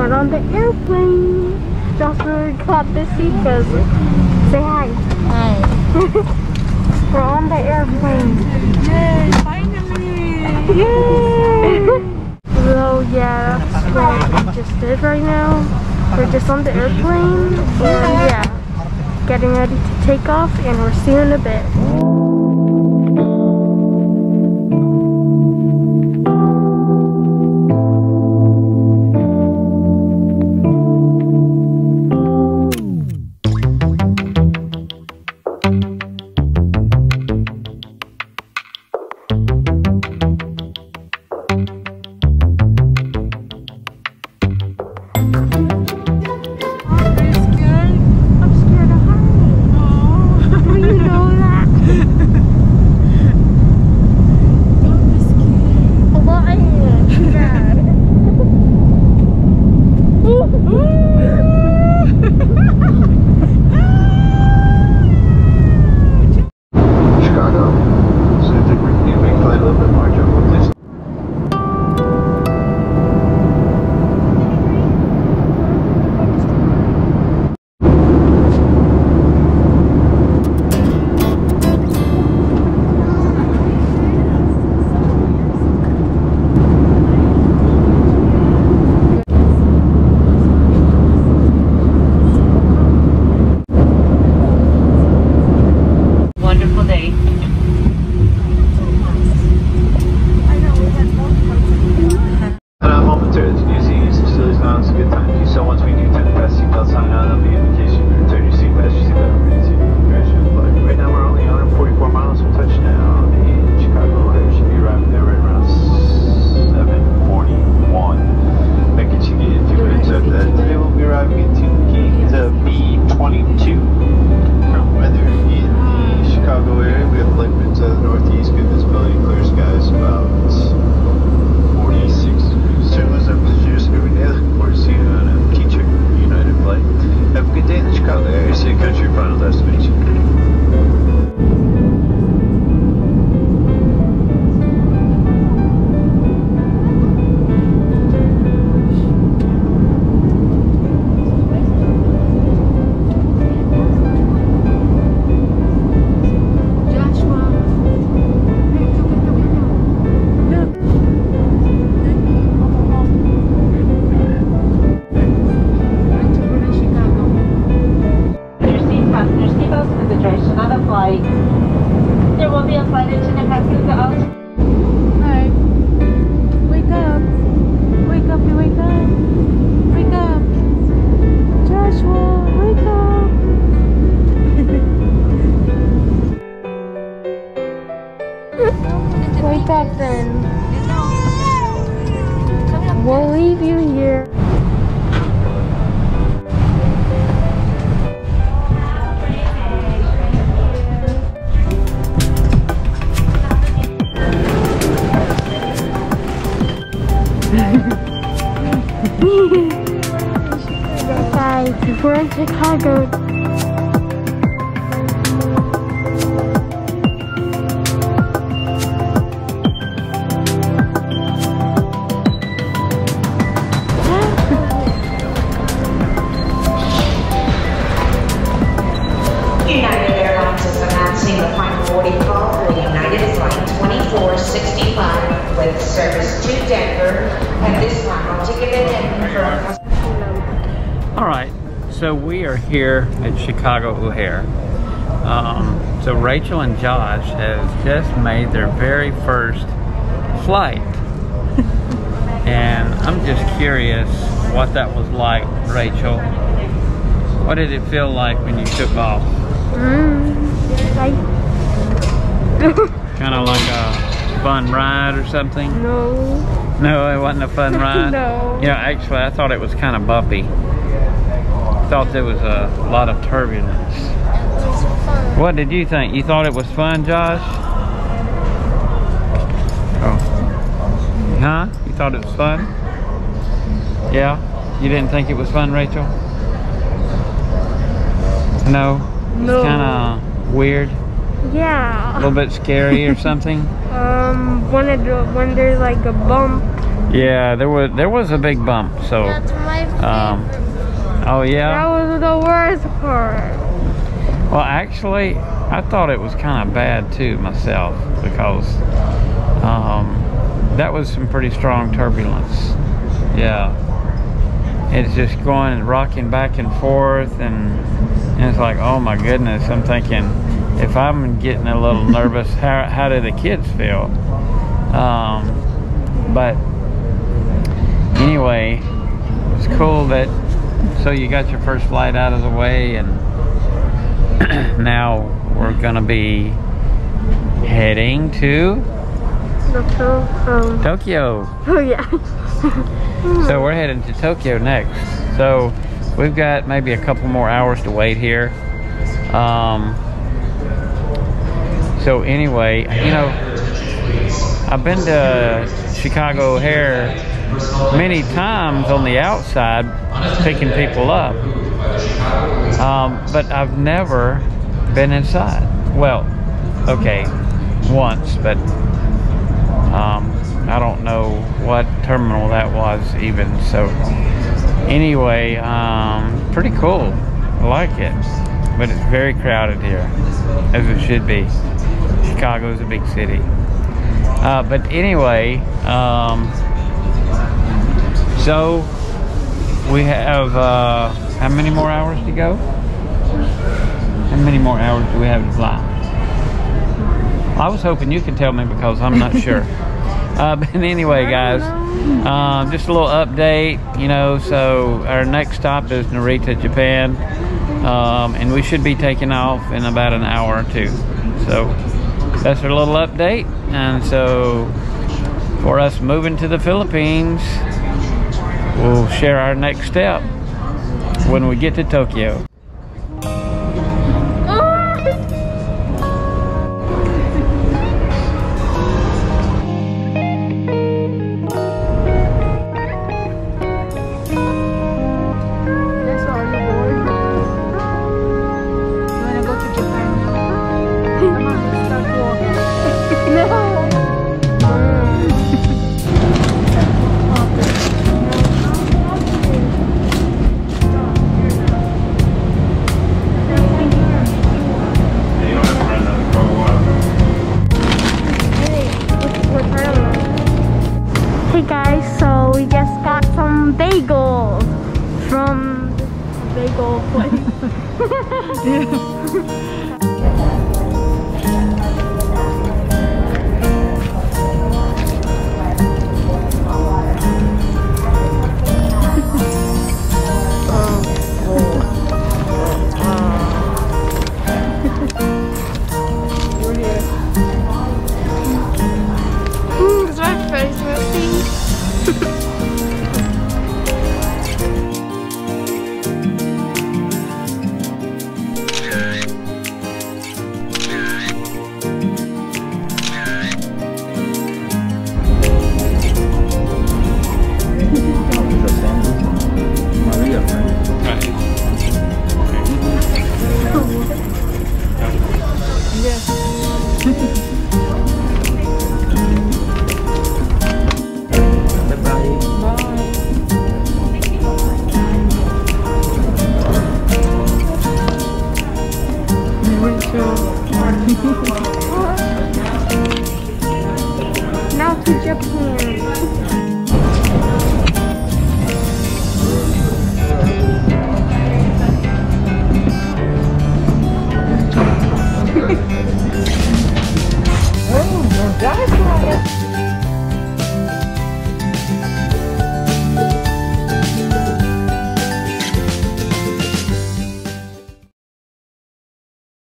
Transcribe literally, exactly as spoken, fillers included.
going on the airplane. Don't really clap this seat because say hi. Hi. We're on the airplane. Yay, finally. Yay. So yeah, that's what we just did right now. We're just on the airplane and yeah, getting ready to take off and we're seeing in a bit. We're in Chicago. So we are here at Chicago O'Hare. Um, so Rachel and Josh have just made their very first flight. And I'm just curious what that was like, Rachel. What did it feel like when you took off? Mm, I... Kind of like a fun ride or something? No. No, it wasn't a fun ride? No. You know, actually I thought it was kind of bumpy. Thought there was a lot of turbulence. It was fun. What did you think? You thought it was fun, Josh? Oh. Huh? You thought it was fun? Yeah? You didn't think it was fun, Rachel? No? No. It's kind of weird? Yeah. A little bit scary or something? Um, when, it, when there's like a bump. Yeah, there was, there was a big bump, so. That's my Um, oh yeah? That was the worst part. Well, actually, I thought it was kind of bad too myself, because um, that was some pretty strong turbulence. Yeah. It's just going and rocking back and forth, and, and it's like, oh my goodness, I'm thinking, if I'm getting a little nervous, how, how do the kids feel? Um, but anyway, it's cool that, so you got your first flight out of the way, and now we're gonna be heading to Tokyo. Um, Tokyo. Oh yeah. So we're headed to Tokyo next. So we've got maybe a couple more hours to wait here. Um, so anyway, you know, I've been to Chicago O'Hare many times on the outside picking people up. Um, but I've never been inside. Well, okay, once, but um, I don't know what terminal that was even, so anyway, um, pretty cool. I like it, but it's very crowded here, as it should be. Chicago's a big city. Uh, but anyway, um, so we have uh, how many more hours to go? How many more hours do we have to fly? I was hoping you could tell me, because I'm not sure. Uh, but anyway, guys, um, just a little update, you know, so our next stop is Narita, Japan, um, and we should be taking off in about an hour or two. So that's our little update, and so for us moving to the Philippines, we'll share our next step when we get to Tokyo. That's right.